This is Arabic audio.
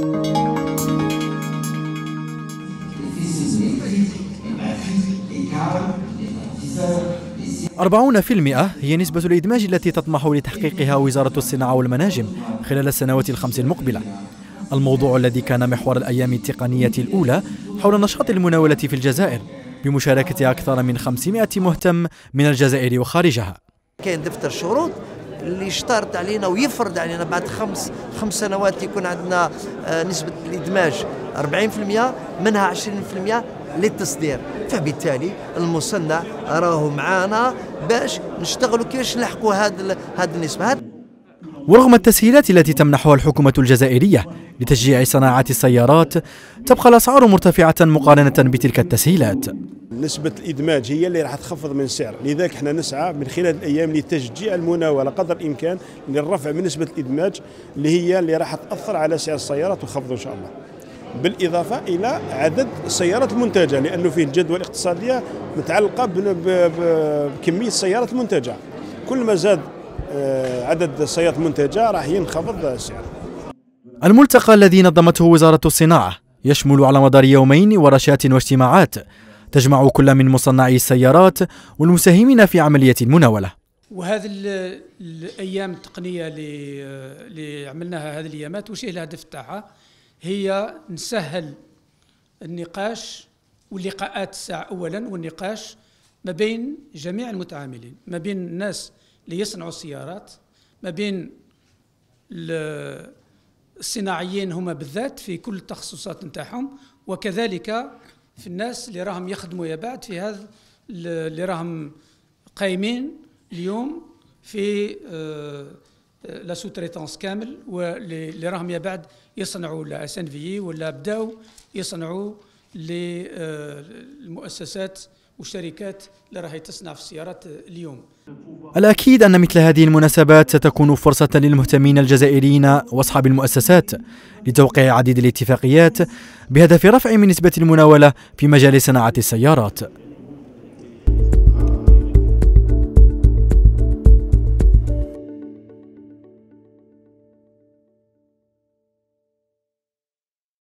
40% هي نسبة الإدماج التي تطمح لتحقيقها وزارة الصناعة والمناجم خلال السنوات الخمس المقبلة. الموضوع الذي كان محور الأيام التقنية الأولى حول نشاط المناولة في الجزائر بمشاركة أكثر من 500 مهتم من الجزائر وخارجها. كاين دفتر شروط اللي اشترط علينا ويفرض علينا بعد خمس سنوات يكون عندنا نسبة الإدماج 40%، منها 20% للتصدير، فبالتالي المصنع راهو معانا باش نشتغلوا كيفاش نلحقوا هذه النسبة. ورغم التسهيلات التي تمنحها الحكومة الجزائرية لتشجيع صناعة السيارات، تبقى الأسعار مرتفعة مقارنة بتلك التسهيلات. نسبة الإدماج هي اللي راح تخفض من السعر، لذلك احنا نسعى من خلال الأيام لتشجيع المناولة قدر الإمكان للرفع من نسبة الإدماج اللي راح تأثر على سعر السيارات وخفضه إن شاء الله. بالإضافة إلى عدد السيارات المنتجة، لأنه فيه الجدوى الاقتصادية متعلقة بكمية السيارات المنتجة، كل ما زاد عدد السيارات المنتجة راح ينخفض السعر. الملتقى الذي نظمته وزارة الصناعة يشمل على مدار يومين ورشات واجتماعات تجمع كل من مصنعي السيارات والمساهمين في عملية المناولة. وهذه الأيام التقنية اللي عملناها هذه الأيامات وش هي الهدف تاعها؟ هي نسهل النقاش واللقاءات الساعة أولا، والنقاش ما بين جميع المتعاملين، ما بين الناس اللي يصنعوا السيارات، ما بين الصناعيين هما بالذات في كل التخصصات نتاعهم، وكذلك في الناس اللي راهم يخدموا يا بعد في هذا اللي راهم قايمين اليوم في لا سوتريتانس كامل، واللي راهم يا بعد يصنعوا لا اس ان في ولا بداو يصنعوا للمؤسسات والشركات اللي راهي تصنع في السيارات اليوم. الأكيد أن مثل هذه المناسبات ستكون فرصة للمهتمين الجزائريين وأصحاب المؤسسات لتوقيع عديد الاتفاقيات بهدف رفع من نسبة المناولة في مجال صناعة السيارات.